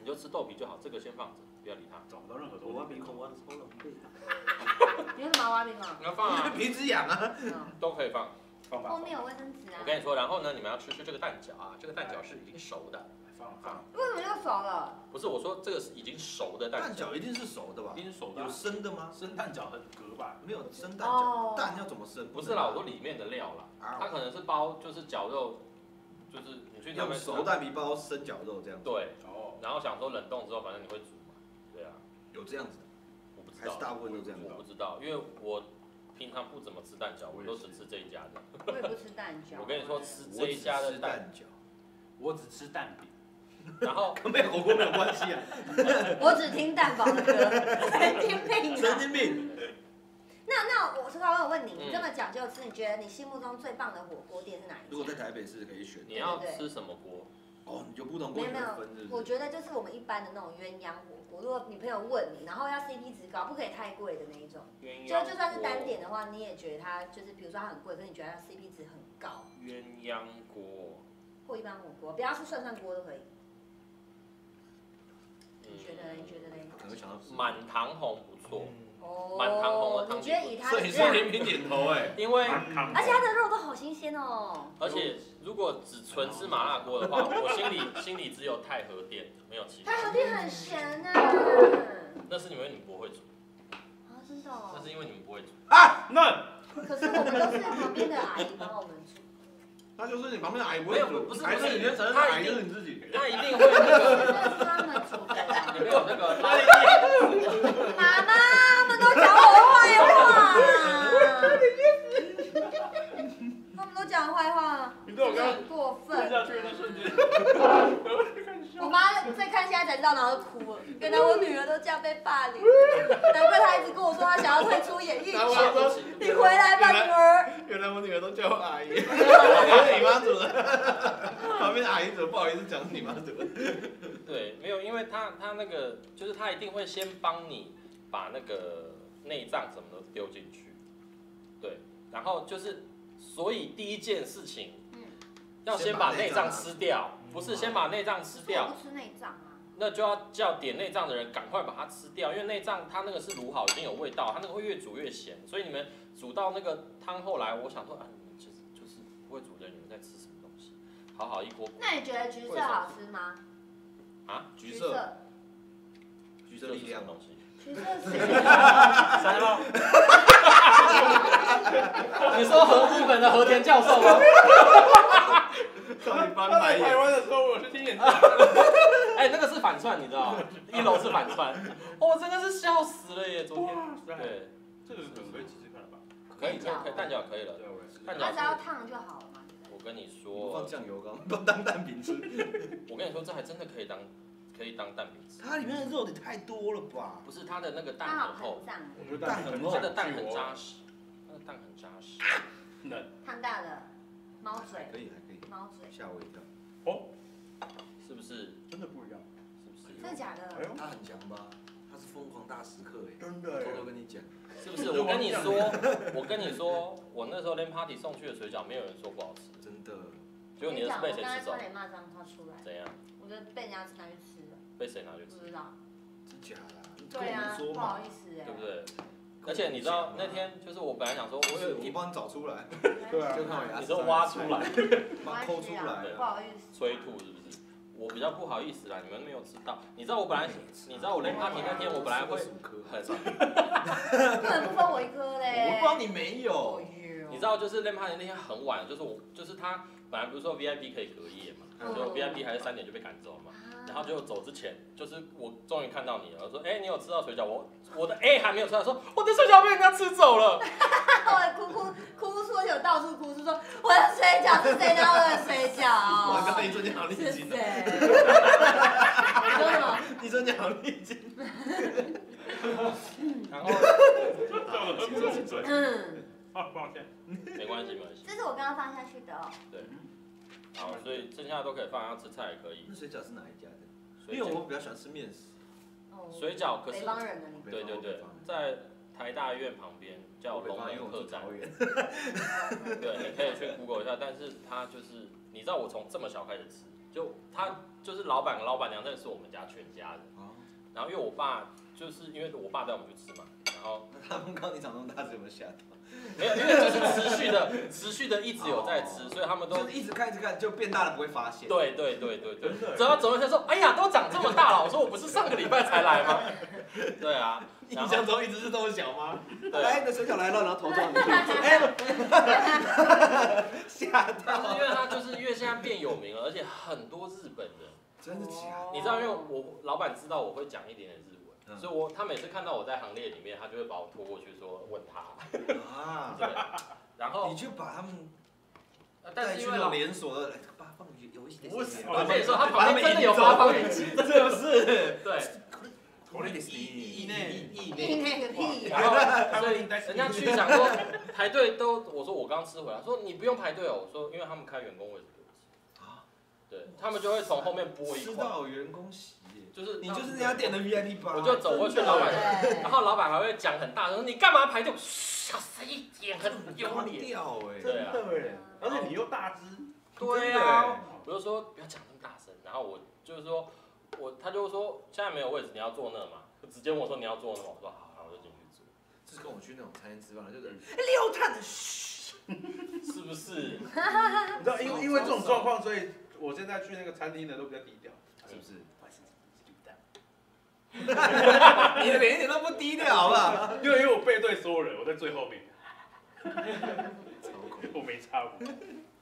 你就吃豆皮就好，这个先放着。不要理他，找不到任何东西。我挖鼻孔，挖的超冷。你干嘛挖鼻孔？你要放啊，鼻子痒啊，都可以放，放吧。后面有卫生纸啊。我跟你说，然后呢，你们要吃吃这个蛋饺啊，这个蛋饺是已经熟的。 放为什么又熟了？不是我说这个是已经熟的蛋饺，蛋饺一定是熟的吧？一定是熟的。有生的吗？生蛋饺很隔吧？没有生蛋饺，蛋要怎么生？不是啦，我说里面的料啦，它可能是包就是绞肉，就是你去用熟蛋皮包生绞肉这样。对，哦。然后想说冷冻之后，反正你会煮嘛，对啊。有这样子的？我不知道，还是大部分都这样。我不知道，因为我平常不怎么吃蛋饺，我都只吃这一家的。我也不吃蛋饺。我跟你说，吃这一家的蛋饺，我只吃蛋饼。 然后跟没火锅没有关系啊！我只听蛋堡的歌，神经病！神经病！那那我稍微问你，你这么讲究吃，你觉得你心目中最棒的火锅店是哪一家？如果在台北市可以选，你要吃什么锅？哦，你就不同锅有分是不是？我觉得就是我们一般的那种鸳鸯火锅。如果女朋友问你，然后要 C P 值高，不可以太贵的那一种。鸳鸯就就算是单点的话，你也觉得它就是，比如说它很贵，可是你觉得它 C P 值很高。鸳鸯锅或一般火锅，不要是涮涮锅都可以。 你觉得？你觉得嘞？我想到满堂红不错，满堂红的汤底。你觉得以他的这样，频频点头哎，因为而且它的肉都好新鲜哦。而且如果只纯吃麻辣锅的话，我心里心里只有太和殿，没有其他。太和殿很神啊！那是因为你们不会煮。啊，真的哦。那是因为你们不会煮啊？那可是我们都是旁边的阿姨帮我们煮。 那就是你旁边的矮不会煮，不是还是你的责任，矮就是你自己，他一定会那个。他们煮的，有没有那个？妈妈，他们都讲我坏话。他们都讲坏话，很过分。我妈在看现在才知道，然后哭了。原来我女儿都这样被霸凌，难怪她一直跟我说她想要退出演艺圈。你回来吧，女儿。 原来我女儿都叫我阿姨，是你妈煮的。旁边的阿姨怎么不好意思讲是你妈煮的？对，没有，因为她她那个就是她一定会先帮你把那个内脏什么的丢进去，对，然后就是所以第一件事情，嗯，要先把内脏吃掉，不是先把内脏吃掉，不吃内脏啊，那就要叫点内脏的人赶快把它吃掉，因为内脏它那个是卤好已经有味道，它那个会越煮越咸，所以你们。 煮到那个汤后来，我想说啊，你们就是就是不会煮的，你们在吃什么东西？好好一锅。那你觉得橘色好吃吗？啊，橘色，橘色力量东西。橘色是什么？你说和日本的和田教授吗？他来台湾的时候，我是听演讲。哎，那个是反串，你知道吗？一楼是反串，我真的是笑死了耶！昨天对，这个可以吃。 可以，可以，蛋饺可以了。蛋饺只要烫就好了嘛。我跟你说，放酱油膏，当当蛋饼吃。我跟你说，这还真的可以当，可以当蛋饼吃。它里面的肉也太多了吧？不是，它的那个蛋很厚，蛋很厚，它的蛋很扎实，它的蛋很扎实。嫩。烫大了，猫嘴。可以，还可以。猫嘴。吓我一跳。哦，是不是？真的不一样，是不是？真的假的？它很强吧？它是疯狂大食客哎，真的。偷偷跟你讲。 是不是？我跟你说，我跟你说，我那时候连 party 送去的水饺，没有人说不好吃，真的。结果你的是被谁吃走？怎样？我觉得被人家拿去吃了。被谁拿去吃？不知道。真假的？对啊，不好意思哎。对不对？而且你知道那天就是我本来想说，我有你帮你找出来，对啊，就看我牙齿，你说挖出来，抠出来，不好意思，催吐是不是？ 我比较不好意思啦，你们没有吃到。你知道我本来，你知道我雷帕婷那天我本来会，不能不分我一颗嘞。我不知道你没有。你知道就是雷帕婷那天很晚，就是我就是他本来不是说 V I P 可以隔夜嘛，然后 V I P 还是三点就被赶走嘛。然后就走之前，就是我终于看到你了，我说哎、欸、你有吃到水饺？我我的 A 还没有吃到，说我的水饺被人家吃走了。我哭哭哭说有到处哭，说我的水饺是谁拿我的水饺？我刚刚一瞬间好厉害。 你说你好励志，然后嗯，好抱歉，没关系没关系。这是我刚刚放下去的哦。对，好，所以剩下的都可以放，要吃菜也可以。那水饺是哪一家的？因为我比较喜欢吃面食。水饺可是北方人的你。对对对，在台大医院旁边叫龙门客栈。对，你可以去 Google 一下，但是它就是你知道我从这么小开始吃。 就他就是老板跟老板娘认识我们家全家人，然后因为我爸就是因为我爸带我们去吃嘛，然后他们告你长那么大，有没有吓到？没有，因为就是持续的、持续的一直有在吃，所以他们都就是一直看、一直看，就变大了不会发现。对对对对对，只要走一下说，哎呀，都长这么大了，我说我不是上个礼拜才来吗？对啊，印象中一直是这么小吗？哎，你的手脚来了，然后头撞你，哎，吓到。但是因为他就是因为现在变有名了，而且很多日本人。 真的假的？你知道，因为我老板知道我会讲一点点日文，嗯、所以我他每次看到我在行列里面，他就会把我拖过去说问他。啊，对。然后你就把他们，但是因为老连锁的，八方云集有一些。不是，我跟你说，他旁边真的有八方云集，真的是。对。国内的意意内意内个屁！然后人家去想说排队都，我说我刚吃回来，说你不用排队哦，我说因为他们开员工位置。 对，他们就会从后面拨一块，吃到员工席，就是你就是人家店的 V I P 吧，我就走过去，老板，然后老板还会讲很大声，你干嘛排队？小声一点，很丢脸，掉哎，对啊，而且你又大只，对啊，我就说不要讲那么大声，然后我就是说，我他就说现在没有位置，你要坐那嘛，就直接问我说你要坐那嘛，我说好，然后我就进去坐，这是跟我去那种餐厅吃饭，就是溜碳，是不是？你知道，因因为这种状况，所以。 我现在去那个餐厅的都比较低调，是不是？你的脸一点都不低调，好不好？因为因为我背对所有人，我在最后面。我没差过。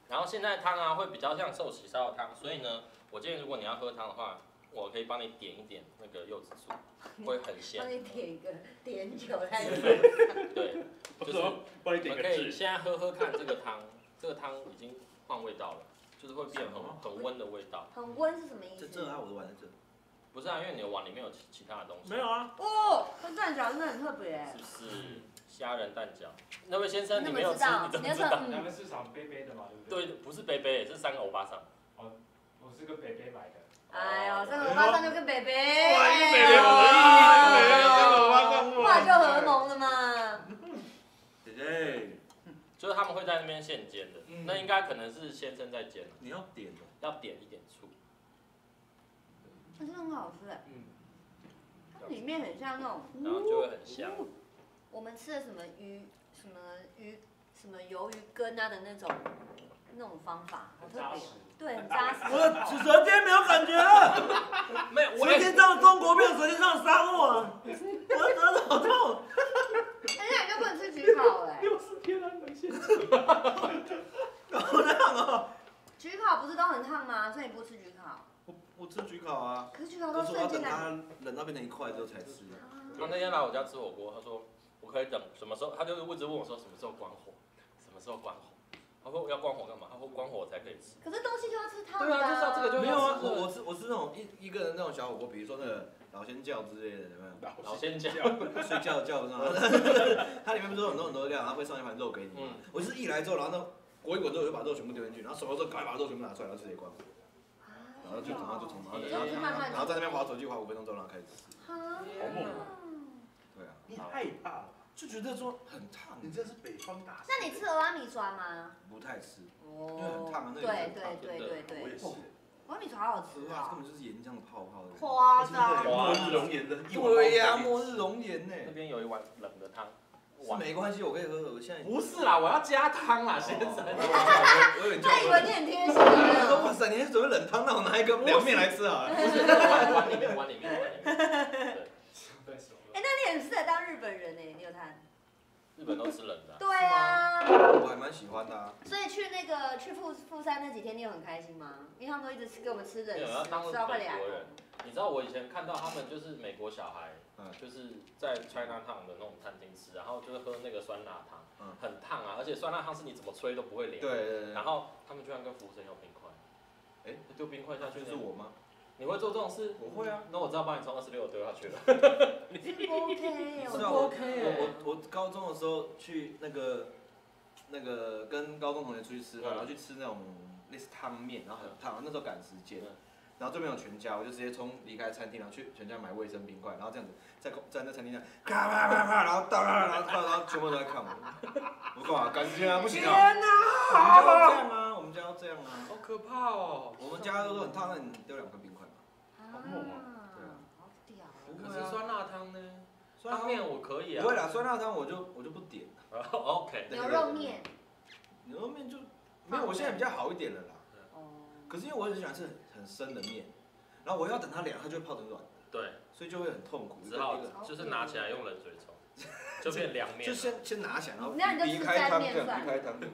然后现在汤啊会比较像寿喜烧的汤，所以呢，我建议如果你要喝汤的话，我可以帮你点一点那个柚子醋，会很鲜。帮你点一个碘酒来喝。对，就是帮你点个痣。现在喝喝看这个汤，这个汤已经换味道了。 就是会变很很温的味道。很温是什么意思？这这啊，我的碗在这。不是啊，因为你的碗里面有其其他的东西。没有啊。哦，那蛋饺真的很特别。是不是虾仁蛋饺？那位先生，你没有吃，你怎么知道？你们市场杯杯的嘛，对不对？对，不是杯杯，是三个欧巴桑。哦，我是跟杯杯买的。哎呦，三个欧巴桑就跟杯杯。哇，一个杯杯合一，三个欧巴桑。哇，就合盟了嘛。姐姐。 就是他们会在那边现煎的，那应该可能是先生在煎。你要点的，要点一点醋。那真的很好吃哎，它里面很像那种，然后就会很香。我们吃的什么鱼、什么鱼、什么鱿鱼羹啊的那种那种方法，好特别，对，很扎实。我的舌尖没有感觉了，没有，舌尖上中国面，舌尖上沙漠啊，我的舌头好痛。 哎呀，你就不能吃焗烤哎！又是天然冷鲜，好烫哦！焗烤不是都很烫吗？所以你不吃焗烤？我我吃焗烤啊。可是焗烤都瞬间冷，冷到变成一块之后才吃。他那天来我家吃火锅，他说我可以等什么时候，他就一直问我说什么时候关火，什么时候关火。他说要关火干嘛？他说关火才可以吃。可是东西就要吃烫的。对啊，就是要这个就没有啊！我我吃我吃那种一一个人那种小火锅，比如说那个。 老仙教之类的，有没有？老仙教，睡觉教是吗？它里面不是有很多很多料，然后会上一盘肉给你。嗯、我就是一来之后，然后呢裹一裹之后，我就把肉全部丢进去，然后熟了之后，赶快把肉全部拿出来，然后直接关火。然后就然后就从然后然后在那边滑手机滑五分钟之后，然后开始吃。好猛啊！对啊，你害怕就觉得说很烫，你这是北方大。那你吃蚵仔米酸吗？不太吃，因为很烫啊，那对对对对对，我也是。 蚵仔米好好吃啊！根本就是岩浆的泡泡的，夸张，末日熔岩的，对呀，末日熔岩呢。那边有一碗冷的汤，没关系，我可以喝。我现在不是啦，我要加汤啦，先生。他以为你很贴心啊！哇塞，你是准备冷汤，那我拿一个凉面来吃啊！碗里面，碗里面，碗里面。哎，那你很适合当日本人呢，你有看？日本都吃冷的。对啊。我还蛮喜欢的啊。所以去那个去富富山那几天，你有很开心吗？ 因为他们都一直吃给我们吃冷食，吃到快凉。你知道我以前看到他们就是美国小孩，就是在 China Town 的那种餐厅吃，然后就是喝那个酸辣汤，很烫啊，而且酸辣汤是你怎么吹都不会凉。对对对。然后他们居然跟服务生要冰块，哎，丢冰块下去是我吗？你会做这种事？我会啊。那我知道把你从二十六丢下去了。OK， 我 OK。我我我高中的时候去那个那个跟高中同学出去吃饭，然后去吃那种。 类似汤面，然后很烫，那时候赶时间，然后这边有全家，我就直接冲离开餐厅，然后去全家买卫生冰块，然后这样子在站在餐厅上，啪啪啪啪，然后倒，然后倒，然后全部都在看我，我干嘛？赶时间啊，不行啊！天哪！我们家要这样啊，我们家要这样啊，好可怕哦！我们家都很烫，那你丢两颗冰块嘛？好猛啊！对啊，好屌！可是酸辣汤呢？汤面我可以啊。不会啦，酸辣汤我就我就不点了。OK。牛肉面。牛肉面就没有，我现在比较好一点了啦。哦。可是因为我很喜欢吃很深的面，然后我要等它凉，它就会泡成软的。对。所以就会很痛苦。只好就是拿起来用冷水冲，就变凉面。就先先拿起来，然后离开汤面，离开汤面，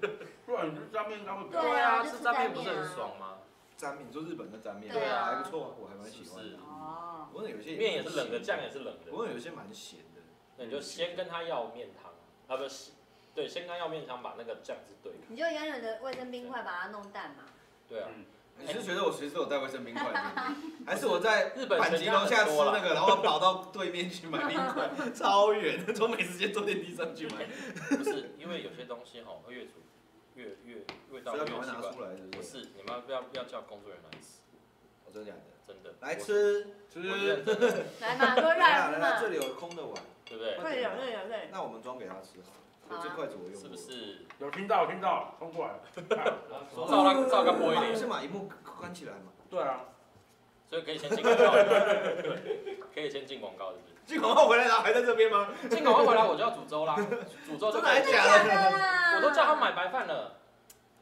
不然你就沾面干会。对啊，吃沾面不是很爽吗？ 沾面，做日本的沾面，对啊，还不错，我还蛮喜欢的。哦，不过有些面也是冷的，酱也是冷的。不过有些蛮咸的，那你就先跟他要面汤，啊不是，对，先跟他要面汤，把那个酱汁兑。你就原本的卫生冰块把它弄淡嘛。对啊，你是觉得我随时有带卫生冰块，还是我在日本吉隆下吃那个，然后跑到对面去买冰块，超远，都没时间坐电梯上去买。不是，因为有些东西哈，越煮。 越越味道越奇怪，不是你们不要不要叫工作人员来吃，我真的假的？真的来吃吃，来嘛，多来来来，这里有空的碗，对不对？对有对有对。那我们装给他吃好了，这筷子我用。是不是？有听到听到，冲过来。照他照他播一点，先把荧幕关起来嘛。对啊，所以可以先进广告，可以先进广告，是不是？进广告回来了还在这边吗？进广告回来我就要煮粥啦，煮粥就可以了。 我都叫他买白饭了。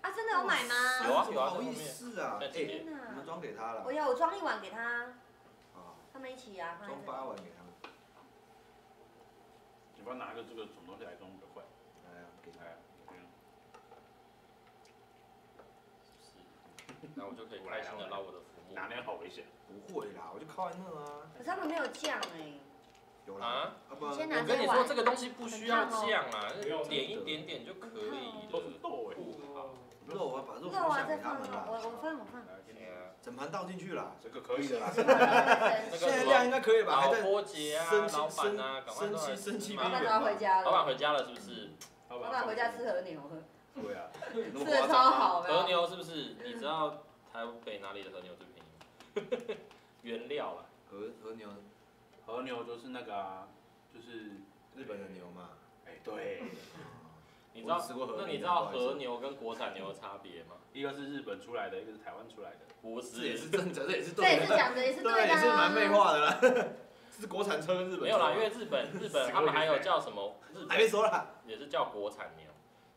啊，真的有买吗？有啊有啊，好意思啊！哎，你们装给他了。我有，我装一碗给他。啊。他们一起啊。装八碗给他们。你不要拿个这个什么东西来装比较快。来啊，给他。那我就可以开心的捞我的浮木。哪里好危险？不会啦，我就靠在那啊。可是他们没有酱哎。 有啦，我跟你说这个东西不需要酱啊，点一点点就可以。都是豆哎，肉啊，把肉放给他们啦。我我放我放。整盘倒进去啦，这个可以的啦。现在量应该可以吧？还在波杰啊，老板啊，生气生气，老板要回家了。老板回家了是不是？老板回家吃和牛。对啊，吃的超好。和牛是不是？你知道台北哪里的和牛最便宜？原料啦，和和牛。 和牛就是那个、啊，就是日本的牛嘛。哎、欸，对。你知道？那你知道和牛跟国产牛的差别吗？一个是日本出来的，一个是台湾出来的。不是，这也是正常，这也是对的。这也是讲的，也是对的、啊。也是蛮废话的啦。是国产车跟日本。没有啦，因为日本日本他们还有叫什么？日本还没说啦。也是叫国产牛，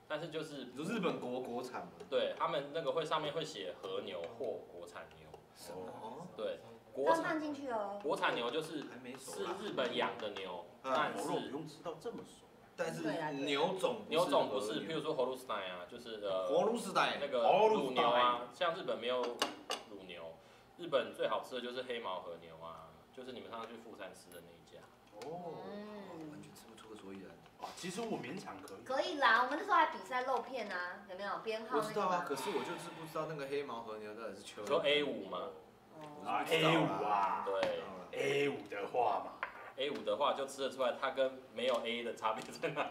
但是就是你说日本国国产嘛。对他们那个会上面会写和牛或国产牛。什么？对。 放放进去哦。国产牛就是是日本养的牛，但是不用吃到这么熟。但是牛种牛种不是，譬如说ホルスタイン啊，就是呃那个乳牛啊，像日本没有乳牛，日本最好吃的就是黑毛和牛啊，就是你们上次去富山吃的那一家。哦，完全吃不出个所以然。啊，其实我勉强可以。可以啦，我们那时候还比赛肉片啊，有没有编号？我知道啊，可是我就是不知道那个黑毛和牛到底是秋。说 A 五 吗？ 啊 ，A 五 啊，对 ，A 五 的话嘛 ，A 五 的话就吃得出来它跟没有 A 的差别在哪，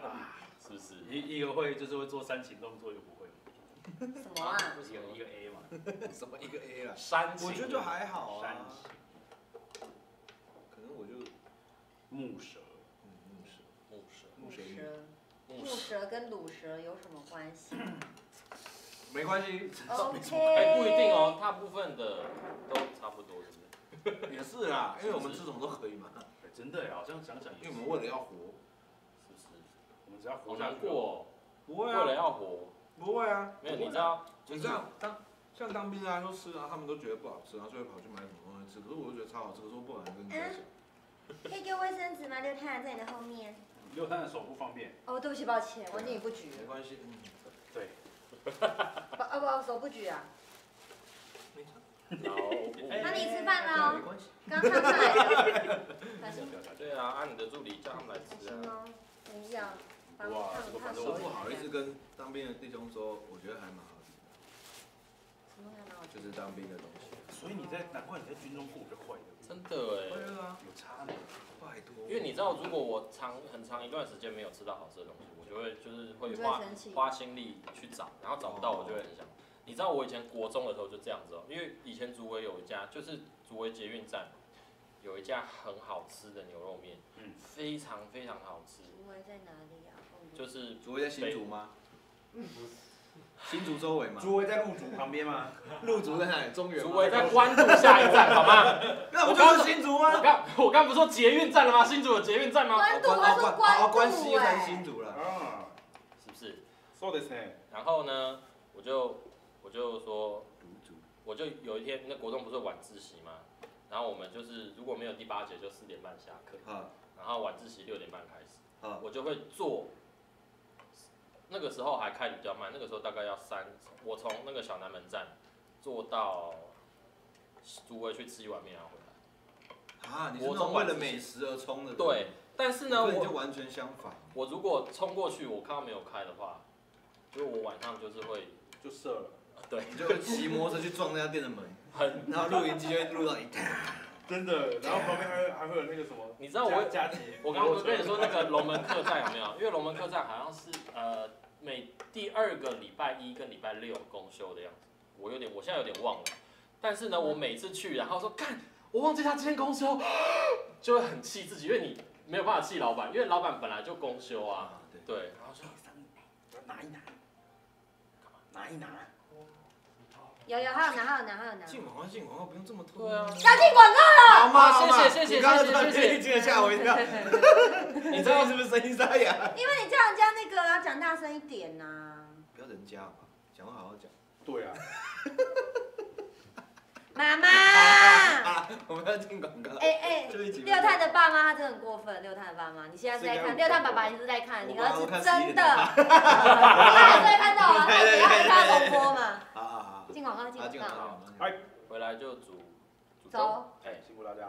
是不是？一一个会就是会做煽情动作，一个不会。什么啊？有一个 A 嘛？什么一个 A 啦？煽情。我觉得就还好啊。可能我就木蛇，木蛇，木蛇，木蛇，木蛇跟卤蛇有什么关系？ 没关系，哎，不一定哦，大部分的都差不多，对不对？也是啦，因为我们吃什么都可以嘛。真的，好像想想，因为我们为了要活，是不是？我们只要活下去。好难过，不会啊。为了要活，不会啊。没有，你知道，你知道当像当兵啊，说吃啊，他们都觉得不好吃，然后就会跑去买什么东西吃。可是我就觉得超好吃，可是我不敢跟你讲。可以给我卫生纸吗？六探在你的后面。六探的手不方便。哦，对不起，抱歉，我逆不举。没关系，嗯，对。 啊不，我手不举啊。没错。那你吃饭了？没关系。刚上来的。开心。对啊，按你的助理叫他们来吃啊。一样。哇，这个反正我不好意思跟当兵的弟兄说，我觉得还蛮好吃的。什么还蛮好吃？就是当兵的东西。所以你在，难怪你在军中过比较快乐。真的哎。对啊。有差呢。拜托。因为你知道，如果我长很长一段时间没有吃到好吃的东西。 就会就是会花花心力去找，然后找不到我就会很想。你知道我以前国中的时候就这样子哦，因为以前竹围有一家，就是竹围捷运站有一家很好吃的牛肉面，嗯，非常非常好吃。竹围在哪里啊？就是竹围在新竹吗？嗯，新竹周围嘛，竹围在鹿竹旁边吗？鹿竹在哪里？中原。竹围在关渡下一站，好吗？那不就是新竹吗？我刚我刚不说捷运站了吗？新竹有捷运站吗？关渡，他说关渡，哎，关西在新竹了，嗯，是不是？そうですね。然后呢，我就我就说，我就有一天，那国中不是晚自习吗？然后我们就是如果没有第八节，就四点半下课，然后晚自习六点半开始，我就会坐。 那个时候还开比较慢，那个时候大概要三，我从那个小南门站坐到竹围去吃一碗面，然后回来。啊，你是那种为了美食而冲的。对，但是呢，我就完全相反。我如果冲过去，我看到没有开的话，就我晚上就是会就射了。对，你就会骑摩托车去撞那家店的门，然后录音机就会录到一哒。真的，然后旁边还还会有那个什么，你知道我我刚刚跟你说那个龙门客栈有没有？因为龙门客栈好像是呃每第二个礼拜一跟礼拜六公休的样子，我有点我现在有点忘了。但是呢，我每次去然后说干，我忘记他今天公休，就会很气自己，因为你没有办法气老板，因为老板本来就公休啊。对。对，然后说拿一拿，干嘛？拿一拿。 有有还有拿还有拿还有拿进广告进广告不用这么痛对啊要进广告了好嘛谢谢谢谢谢谢你这个吓我一跳你知道是不是声音沙哑因为你叫人家那个要讲大声一点呐不要人家嘛讲话好好讲对啊妈妈我们要进广告哎哎六太的爸妈他真的很过分六太的爸妈你现在是在看六太爸爸你是在看你儿子真的他也是看到啊他也是看到广播嘛好好好 进广告，进广告。哎，回来就煮煮粥。哎，辛苦大家。